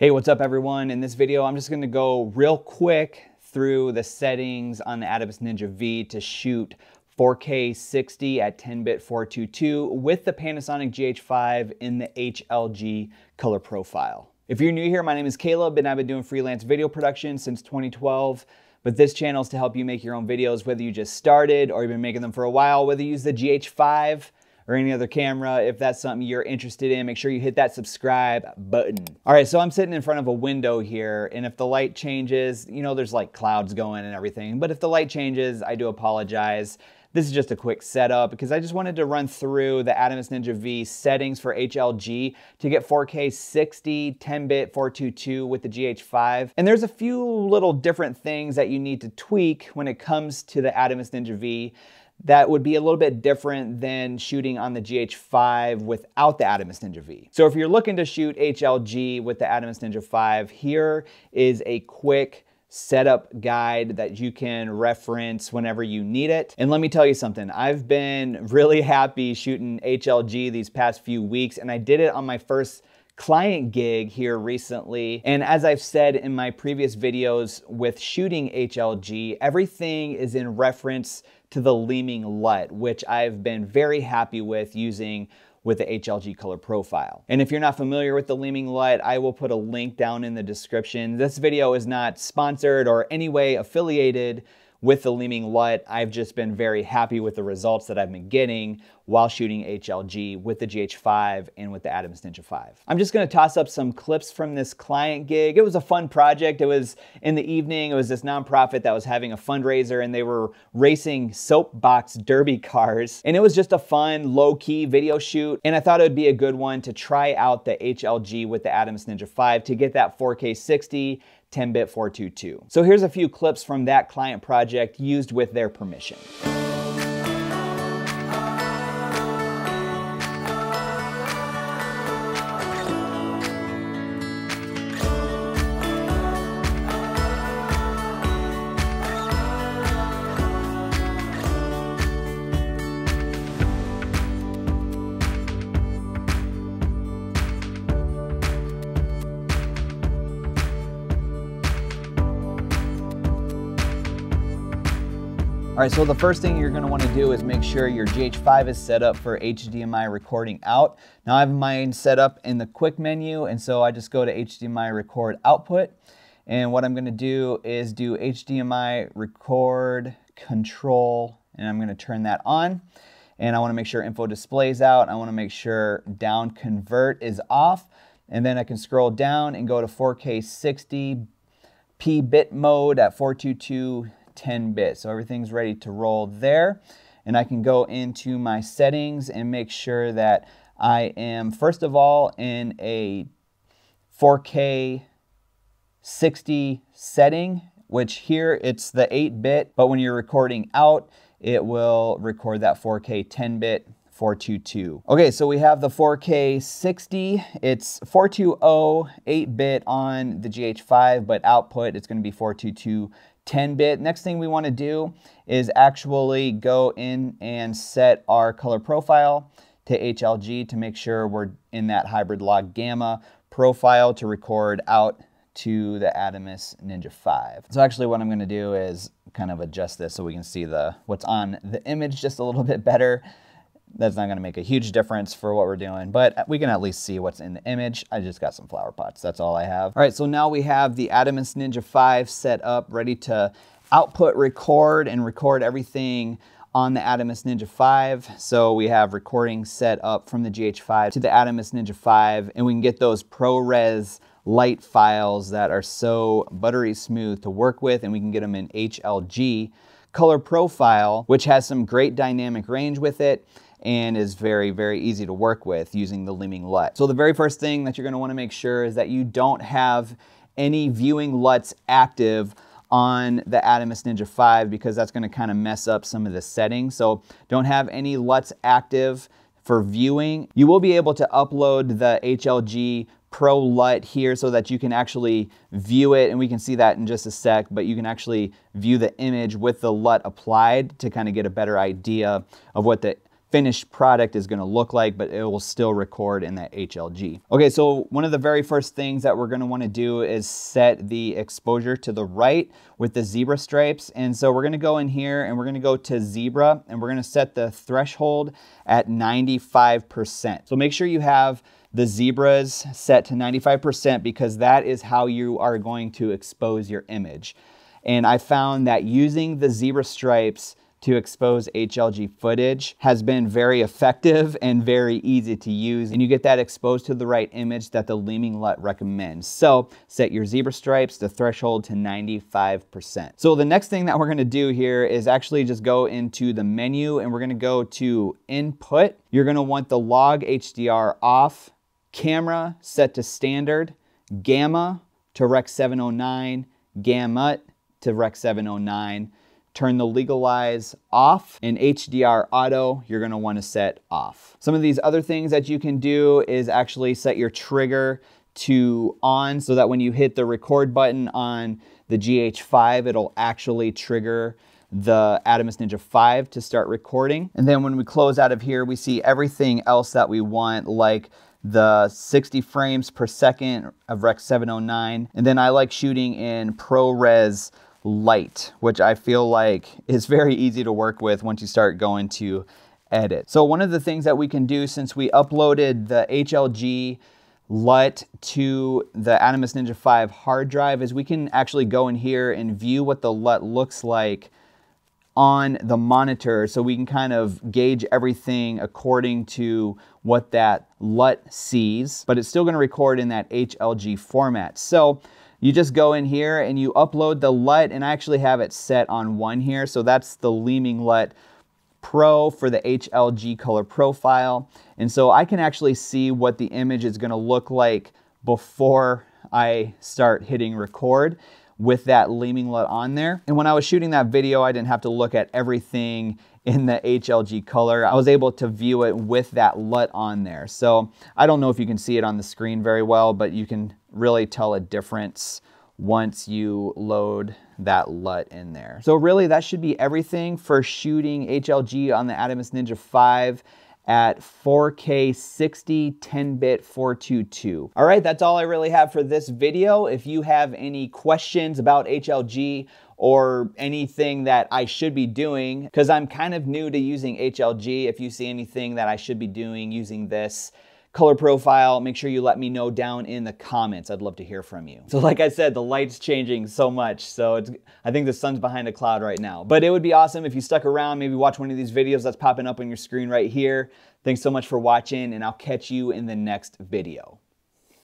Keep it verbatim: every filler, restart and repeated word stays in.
Hey, what's up everyone? In this video, I'm just gonna go real quick through the settings on the Atomos Ninja V to shoot four K sixty at ten bit four twenty-two with the Panasonic G H five in the H L G color profile. If you're new here, my name is Caleb and I've been doing freelance video production since twenty twelve, but this channel is to help you make your own videos, whether you just started or you've been making them for a while, whether you use the G H five or any other camera. If that's something you're interested in, make sure you hit that subscribe button. All right, so I'm sitting in front of a window here, and if the light changes, you know, there's like clouds going and everything, but if the light changes, I do apologize. This is just a quick setup because I just wanted to run through the Atomos Ninja V settings for H L G to get four K sixty, ten bit four twenty-two with the G H five. And there's a few little different things that you need to tweak when it comes to the Atomos Ninja V that would be a little bit different than shooting on the G H five without the Atomos Ninja V. So if you're looking to shoot H L G with the Atomos Ninja five, here is a quick setup guide that you can reference whenever you need it. And let me tell you something, I've been really happy shooting H L G these past few weeks, and I did it on my first client gig here recently. And as I've said in my previous videos with shooting H L G, everything is in reference to the Leeming L U T, which I've been very happy with using with the H L G color profile. And if you're not familiar with the Leeming L U T, I will put a link down in the description. This video is not sponsored or any way affiliated with the Leeming L U T. I've just been very happy with the results that I've been getting while shooting H L G with the G H five and with the Atomos Ninja five. I'm just gonna toss up some clips from this client gig. It was a fun project. It was in the evening. It was this nonprofit that was having a fundraiser, and they were racing soapbox derby cars. And it was just a fun, low-key video shoot. And I thought it would be a good one to try out the H L G with the Atomos Ninja five to get that four K sixty, ten bit four twenty-two. So here's a few clips from that client project used with their permission. All right, so the first thing you're gonna wanna do is make sure your G H five is set up for H D M I recording out. Now I have mine set up in the quick menu, and so I just go to H D M I record output. And what I'm gonna do is do H D M I record control, and I'm gonna turn that on. And I wanna make sure info displays out. I wanna make sure down convert is off. And then I can scroll down and go to four K sixty, P bit mode at four twenty-two, ten bit. So everything's ready to roll there. And I can go into my settings and make sure that I am, first of all, in a four K sixty setting, which here it's the eight bit, but when you're recording out, it will record that four K ten bit four twenty-two. Okay, so we have the four K sixty. It's four twenty eight bit on the G H five, but output it's gonna be four twenty-two ten bit. Next thing we want to do is actually go in and set our color profile to H L G to make sure we're in that hybrid log gamma profile to record out to the Atomos Ninja five. So actually what I'm going to do is kind of adjust this so we can see the what's on the image just a little bit better. That's not going to make a huge difference for what we're doing, but we can at least see what's in the image. I just got some flower pots. That's all I have. All right, so now we have the Atomos Ninja five set up, ready to output, record, and record everything on the Atomos Ninja five. So we have recording set up from the G H five to the Atomos Ninja five, and we can get those ProRes light files that are so buttery smooth to work with, and we can get them in H L G color profile, which has some great dynamic range with it and is very, very easy to work with using the Leeming L U T. So the very first thing that you're gonna wanna make sure is that you don't have any viewing L U Ts active on the Atomos Ninja five, because that's gonna kinda mess up some of the settings. So don't have any L U Ts active for viewing. You will be able to upload the H L G Pro L U T here so that you can actually view it, and we can see that in just a sec, but you can actually view the image with the L U T applied to kinda get a better idea of what the finished product is gonna look like, but it will still record in that H L G. Okay, so one of the very first things that we're gonna wanna do is set the exposure to the right with the zebra stripes. And so we're gonna go in here and we're gonna go to zebra and we're gonna set the threshold at ninety-five percent. So make sure you have the zebras set to ninety-five percent because that is how you are going to expose your image. And I found that using the zebra stripes to expose H L G footage has been very effective and very easy to use. And you get that exposed to the right image that the Leeming L U T recommends. So set your zebra stripes, the threshold to ninety-five percent. So the next thing that we're gonna do here is actually just go into the menu and we're gonna go to input. You're gonna want the log H D R off, camera set to standard, gamma to Rec seven oh nine, gamut to Rec seven oh nine, turn the legalize off, and H D R auto, you're gonna wanna set off. Some of these other things that you can do is actually set your trigger to on so that when you hit the record button on the G H five, it'll actually trigger the Atomos Ninja five to start recording. And then when we close out of here, we see everything else that we want, like the sixty frames per second of Rec seven oh nine. And then I like shooting in ProRes light, which I feel like is very easy to work with once you start going to edit. So one of the things that we can do, since we uploaded the H L G L U T to the Atomos Ninja five hard drive, is we can actually go in here and view what the L U T looks like on the monitor, so we can kind of gauge everything according to what that L U T sees, but it's still going to record in that H L G format. So you just go in here and you upload the L U T, and I actually have it set on one here. So that's the Leeming L U T Pro for the H L G color profile. And so I can actually see what the image is gonna look like before I start hitting record with that Leeming L U T on there. And when I was shooting that video, I didn't have to look at everything in the H L G color. I was able to view it with that L U T on there. So I don't know if you can see it on the screen very well, but you can really tell a difference once you load that L U T in there. So really that should be everything for shooting H L G on the Atomos Ninja five at four K sixty ten bit four twenty-two. All right, that's all I really have for this video. If you have any questions about H L G or anything that I should be doing, because I'm kind of new to using H L G, if you see anything that I should be doing using this color profile, make sure you let me know down in the comments. I'd love to hear from you. So like I said, the light's changing so much, so it's, I think the sun's behind a cloud right now. But it would be awesome if you stuck around, maybe watch one of these videos that's popping up on your screen right here. Thanks so much for watching, and I'll catch you in the next video.